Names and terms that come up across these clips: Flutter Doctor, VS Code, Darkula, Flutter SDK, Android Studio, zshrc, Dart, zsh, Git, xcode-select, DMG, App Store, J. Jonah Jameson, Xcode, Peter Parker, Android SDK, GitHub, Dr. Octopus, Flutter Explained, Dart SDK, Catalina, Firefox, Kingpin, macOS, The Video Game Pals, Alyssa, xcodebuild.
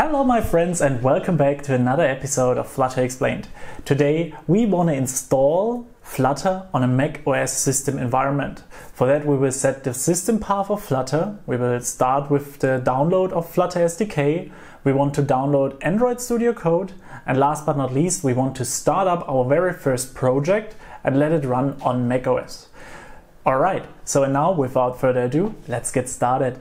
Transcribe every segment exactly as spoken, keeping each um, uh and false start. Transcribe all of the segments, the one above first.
Hello my friends and welcome back to another episode of Flutter Explained. Today we want to install Flutter on a macOS system environment. For that we will set the system path of Flutter. We will start with the download of Flutter S D K. We want to download Android Studio code, and last but not least we want to start up our very first project and let it run on macOS. Alright, so now without further ado, let's get started.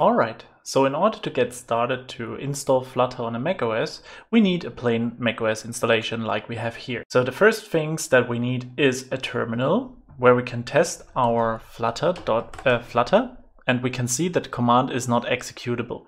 Alright, so in order to get started to install Flutter on a macOS, we need a plain macOS installation like we have here. So the first things that we need is a terminal where we can test our Flutter, dot, uh, Flutter and we can see that the command is not executable.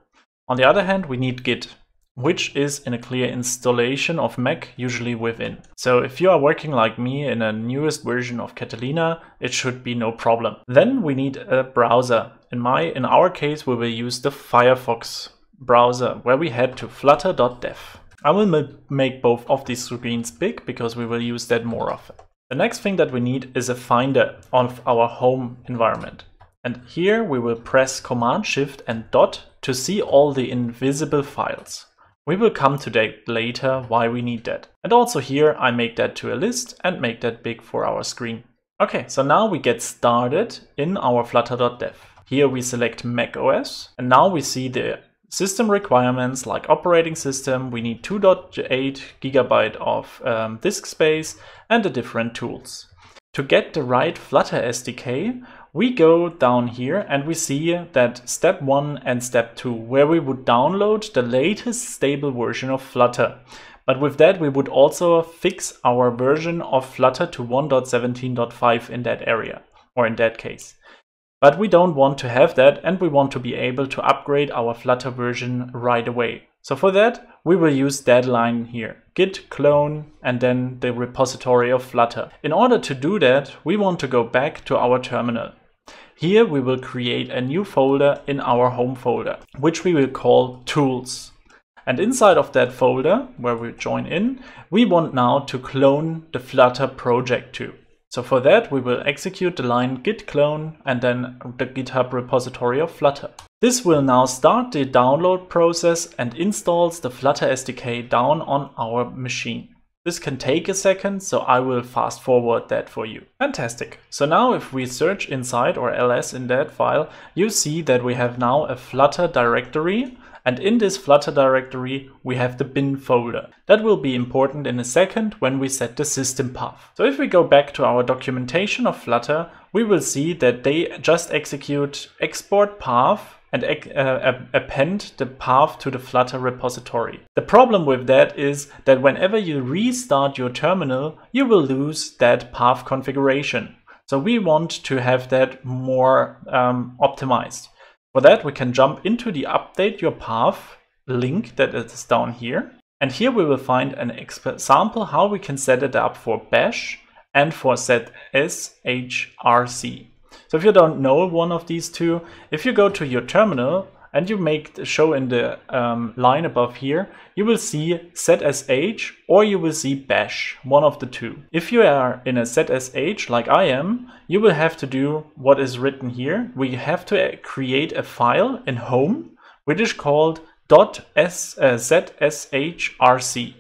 On the other hand, we need Git, which is in a clear installation of Mac, usually within. So if you are working like me in a newest version of Catalina, it should be no problem. Then we need a browser. In my, in our case, we will use the Firefox browser, where we head to flutter dot dev. I will make both of these screens big because we will use that more often. The next thing that we need is a finder of our home environment. And here we will press Command Shift and dot to see all the invisible files. We will come to that later why we need that. And also here I make that to a list and make that big for our screen. Okay, so now we get started in our flutter dot dev. Here we select macOS and now we see the system requirements like operating system. We need two point eight gigabyte of um, disk space and the different tools. To get the right Flutter S D K, we go down here and we see that step one and step two, where we would download the latest stable version of Flutter. But with that, we would also fix our version of Flutter to one point seventeen point five in that area, or in that case. But we don't want to have that, and we want to be able to upgrade our Flutter version right away. So for that, we will use that line here, git clone and then the repository of Flutter. In order to do that, we want to go back to our terminal. Here we will create a new folder in our home folder, which we will call tools. And inside of that folder, where we join in, we want now to clone the Flutter project to. So for that, we will execute the line git clone and then the GitHub repository of Flutter. This will now start the download process and installs the Flutter S D K down on our machine. This can take a second, so I will fast forward that for you. Fantastic. So now if we search inside or ls in that file, you see that we have now a Flutter directory, and in this Flutter directory we have the bin folder. That will be important in a second when we set the system path. So if we go back to our documentation of Flutter, we will see that they just execute export path and uh, append the path to the Flutter repository. The problem with that is that whenever you restart your terminal, you will lose that path configuration. So we want to have that more um, optimized. For that, we can jump into the update your path link that is down here. And here we will find an example how we can set it up for bash and for Z S H R C. So if you don't know one of these two, if you go to your terminal and you make the show in the um, line above here, you will see Z S H or you will see bash, one of the two. If you are in a Z S H like I am, you will have to do what is written here. We have to create a file in home, which is called .zshrc.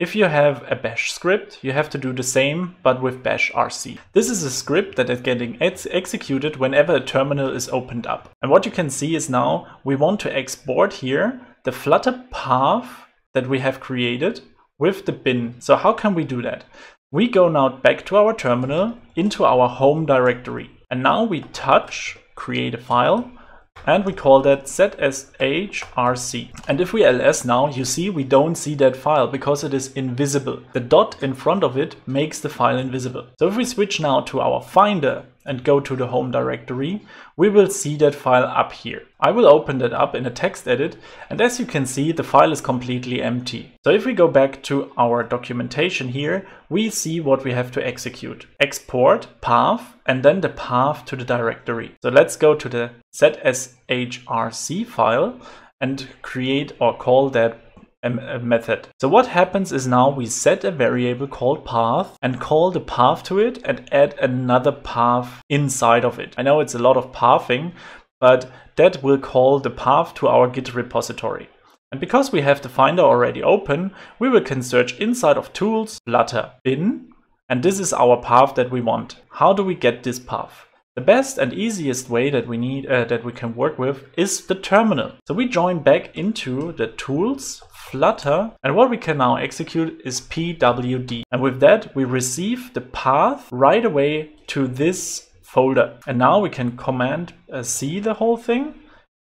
If you have a bash script, you have to do the same, but with bash R C. This is a script that is getting ex executed whenever a terminal is opened up. And what you can see is now we want to export here the Flutter path that we have created with the bin. So how can we do that? We go now back to our terminal into our home directory. And now we touch create a file. And we call that Z S H R C. And if we ls now, you see we don't see that file because it is invisible. The dot in front of it makes the file invisible. So if we switch now to our Finder and go to the home directory, we will see that file up here. I will open that up in a text edit, and as you can see, the file is completely empty. So if we go back to our documentation here, we see what we have to execute. Export, path, and then the path to the directory. So let's go to the Z S H R C file and create or call that a method. So what happens is now we set a variable called path and call the path to it and add another path inside of it. I know it's a lot of pathing, but that will call the path to our Git repository. And because we have the Finder already open, we will can search inside of Tools, Flutter bin, and this is our path that we want. How do we get this path? The best and easiest way that we need uh, that we can work with is the terminal. So we join back into the Tools, Flutter, and what we can now execute is pwd. And with that, we receive the path right away to this folder. And now we can command uh, C the whole thing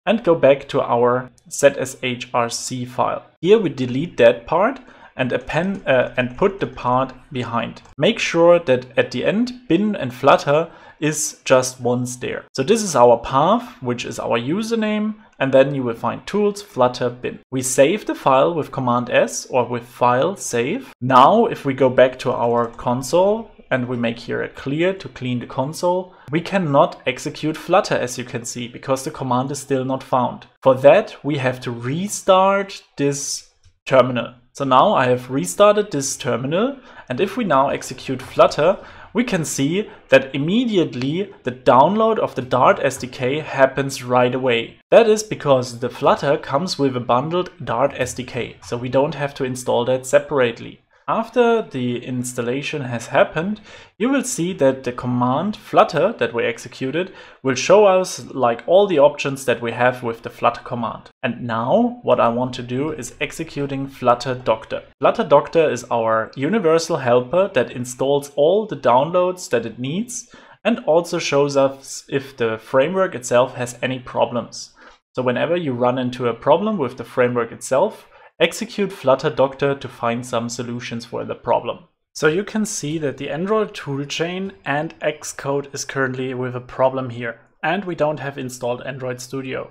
and go back to our zshrc file. Here we delete that part and append uh, and put the part behind. Make sure that at the end bin and Flutter is just once there. So this is our path, which is our username, and then you will find Tools, Flutter, bin. We save the file with Command S or with File Save. Now if we go back to our console and we make here a clear to clean the console, we cannot execute Flutter, as you can see, because the command is still not found. For that, we have to restart this terminal. So now I have restarted this terminal, and if we now execute Flutter, we can see that immediately the download of the Dart S D K happens right away. That is because the Flutter comes with a bundled Dart S D K, so we don't have to install that separately. After the installation has happened, you will see that the command flutter that we executed will show us like all the options that we have with the flutter command. And now what I want to do is executing Flutter Doctor. Flutter Doctor is our universal helper that installs all the downloads that it needs and also shows us if the framework itself has any problems. So whenever you run into a problem with the framework itself, execute Flutter Doctor to find some solutions for the problem. So you can see that the Android toolchain and Xcode is currently with a problem here, and we don't have installed Android Studio.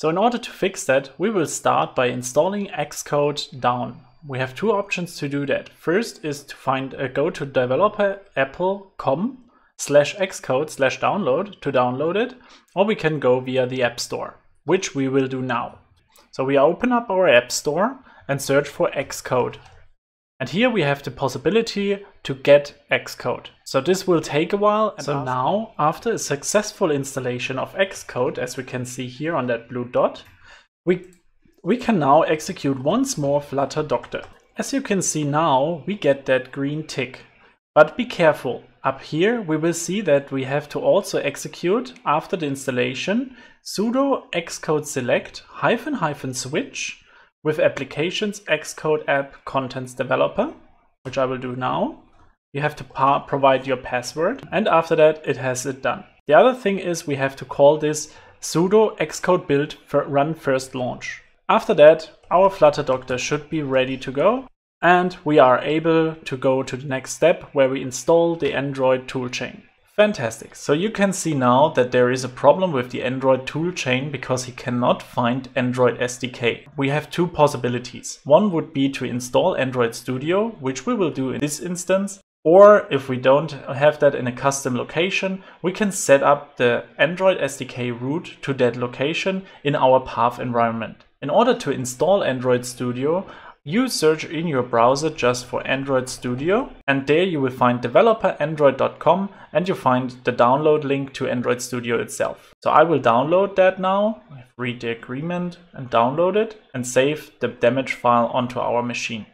So in order to fix that, we will start by installing Xcode down. We have two options to do that. First is to find a go to developer dot apple dot com slash xcode slash download to download it, or we can go via the App Store, which we will do now. So we open up our App Store and search for Xcode. And here we have the possibility to get Xcode. So this will take a while. So now, after a successful installation of Xcode, as we can see here on that blue dot, we, we can now execute once more Flutter Doctor. As you can see now, we get that green tick. But be careful. Up here, we will see that we have to also execute, after the installation, sudo xcode-select hyphen hyphen switch with applications xcode app contents developer, which I will do now. You have to pa provide your password, and after that, it has it done. The other thing is we have to call this sudo xcodebuild for run first launch. After that, our Flutter Doctor should be ready to go. And we are able to go to the next step where we install the Android toolchain. Fantastic. So you can see now that there is a problem with the Android toolchain because he cannot find Android S D K. We have two possibilities. One would be to install Android Studio, which we will do in this instance. Or if we don't have that in a custom location, we can set up the Android S D K route to that location in our path environment. In order to install Android Studio, you search in your browser just for Android Studio, and there you will find developer android dot com, and you find the download link to Android Studio itself. So I will download that now, read the agreement and download it, and save the damage file onto our machine.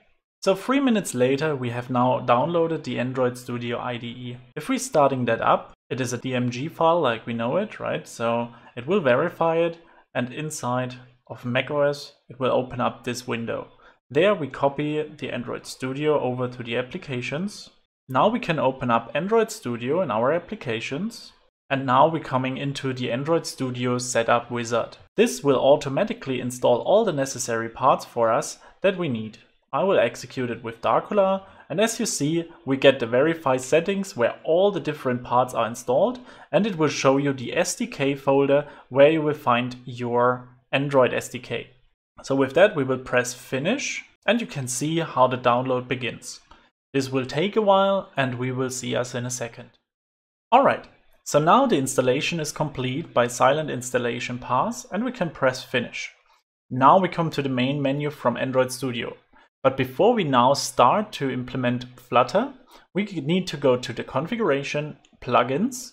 So three minutes later, we have now downloaded the Android Studio I D E. If we're starting that up, it is a D M G file like we know it, right? So it will verify it, and inside of macOS, it will open up this window. There we copy the Android Studio over to the applications. Now we can open up Android Studio in our applications. And now we're coming into the Android Studio setup wizard. This will automatically install all the necessary parts for us that we need. I will execute it with Darkula. And as you see, we get the verify settings where all the different parts are installed. And it will show you the S D K folder where you will find your Android S D K. So with that, we will press finish, and you can see how the download begins. This will take a while, and we will see us in a second. All right, so now the installation is complete by silent installation pass, and we can press finish. Now we come to the main menu from Android Studio. But before we now start to implement Flutter, we need to go to the configuration, plugins,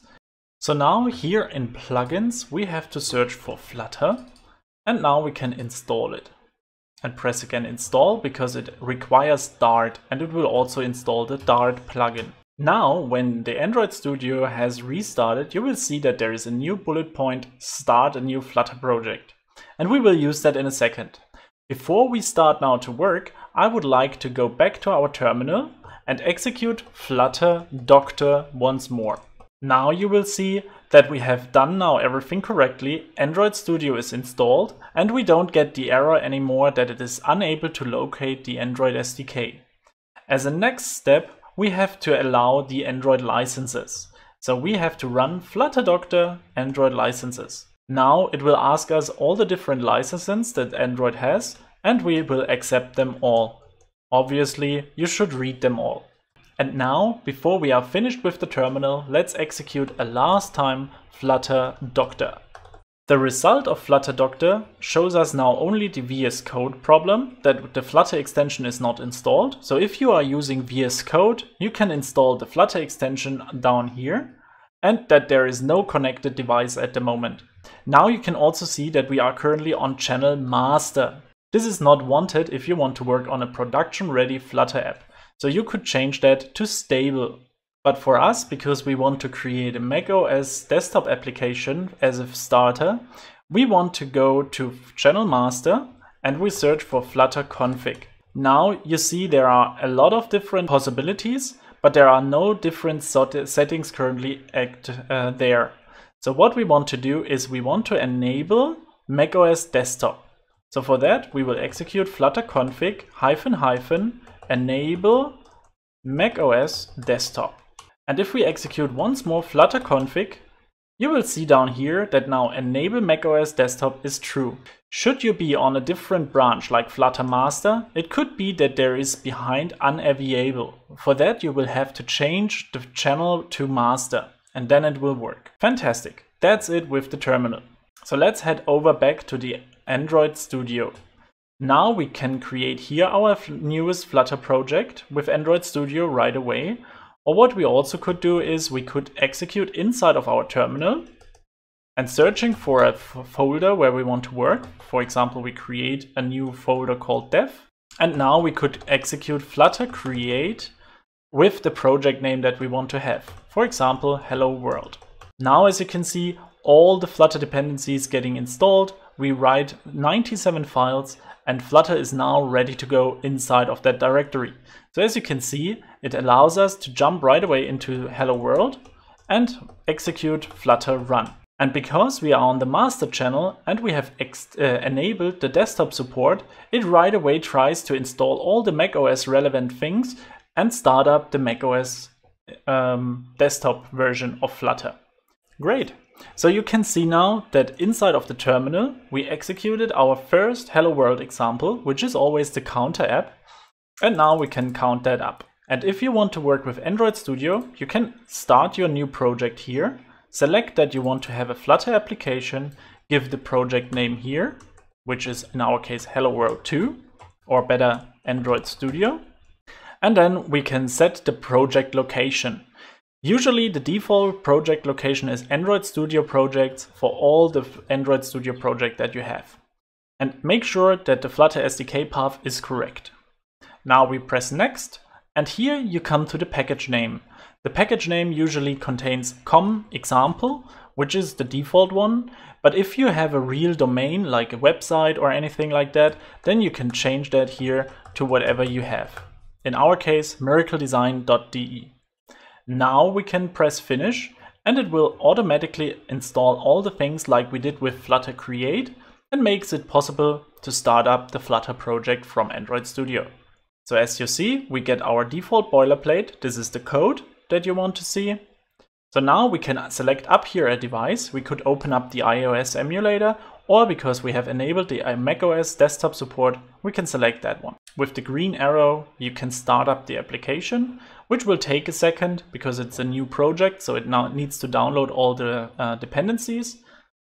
So now here in plugins, we have to search for Flutter, and now we can install it. And press again install because it requires Dart, and it will also install the Dart plugin. Now, when the Android Studio has restarted, you will see that there is a new bullet point, start a new Flutter project. And we will use that in a second. Before we start now to work, I would like to go back to our terminal and execute Flutter Doctor once more. Now you will see that we have done now everything correctly, Android Studio is installed, and we don't get the error anymore that it is unable to locate the Android S D K. As a next step, we have to allow the Android licenses. So we have to run Flutter Doctor Android licenses. Now it will ask us all the different licenses that Android has, and we will accept them all. Obviously, you should read them all. And now, before we are finished with the terminal, let's execute a last time Flutter Doctor. The result of Flutter Doctor shows us now only the V S Code problem, that the Flutter extension is not installed. So if you are using V S Code, you can install the Flutter extension down here, and that there is no connected device at the moment. Now you can also see that we are currently on channel master. This is not wanted if you want to work on a production ready Flutter app. So you could change that to stable. But for us, because we want to create a macOS desktop application as a starter, we want to go to channel master and we search for Flutter config. Now you see there are a lot of different possibilities, but there are no different settings currently act, uh, there. So what we want to do is we want to enable macOS desktop. So for that, we will execute Flutter config hyphen hyphen enable macOS desktop. And if we execute once more Flutter config, you will see down here that now enable macOS desktop is true. Should you be on a different branch like Flutter master, it could be that there is behind unavailable. For that, you will have to change the channel to master. And then it will work. Fantastic. That's it with the terminal. So let's head over back to the Android Studio. Now we can create here our newest Flutter project with Android Studio right away. Or what we also could do is we could execute inside of our terminal and searching for a folder where we want to work. For example, we create a new folder called dev. And now we could execute Flutter create with the project name that we want to have. For example, hello world. Now, as you can see, all the Flutter dependencies getting installed. We write ninety-seven files and Flutter is now ready to go inside of that directory. So as you can see, it allows us to jump right away into hello world and execute Flutter run. And because we are on the master channel and we have ex uh, enabled the desktop support, it right away tries to install all the macOS relevant things and start up the macOS um, desktop version of Flutter. Great. So you can see now that inside of the terminal, we executed our first Hello World example, which is always the counter app. And now we can count that up. And if you want to work with Android Studio, you can start your new project here. Select that you want to have a Flutter application, give the project name here, which is in our case, Hello World two, or better Android Studio. And then we can set the project location. Usually the default project location is Android Studio projects for all the Android Studio project that you have. And make sure that the Flutter S D K path is correct. Now we press next, and here you come to the package name. The package name usually contains com example, which is the default one. But if you have a real domain like a website or anything like that, then you can change that here to whatever you have. In our case, miracle design dot d e. Now we can press finish and it will automatically install all the things like we did with Flutter Create and makes it possible to start up the Flutter project from Android Studio. So as you see, we get our default boilerplate. This is the code that you want to see. So now we can select up here a device. We could open up the iOS emulator, or because we have enabled the macOS desktop support, we can select that one. With the green arrow, you can start up the application, which will take a second because it's a new project. So it now needs to download all the uh, dependencies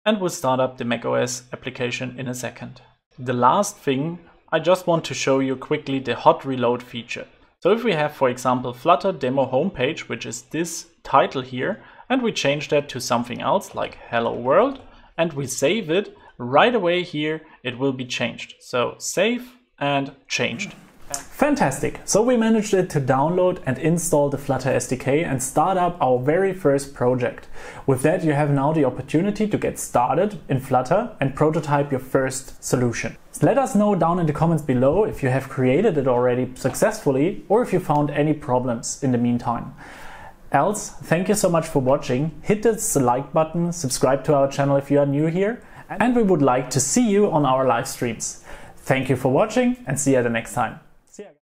and will start up the macOS application in a second. The last thing, I just want to show you quickly the hot reload feature. So if we have, for example, Flutter demo homepage, which is this title here, and we change that to something else like hello world, and we save it right away. Here it will be changed. So save and changed. Fantastic. So we managed it to download and install the Flutter S D K and start up our very first project. With that, you have now the opportunity to get started in Flutter and prototype your first solution. Let us know down in the comments below if you have created it already successfully or if you found any problems in the meantime. Else, thank you so much for watching. Hit this like button, subscribe to our channel if you are new here, and we would like to see you on our live streams. Thank you for watching and see you the next time.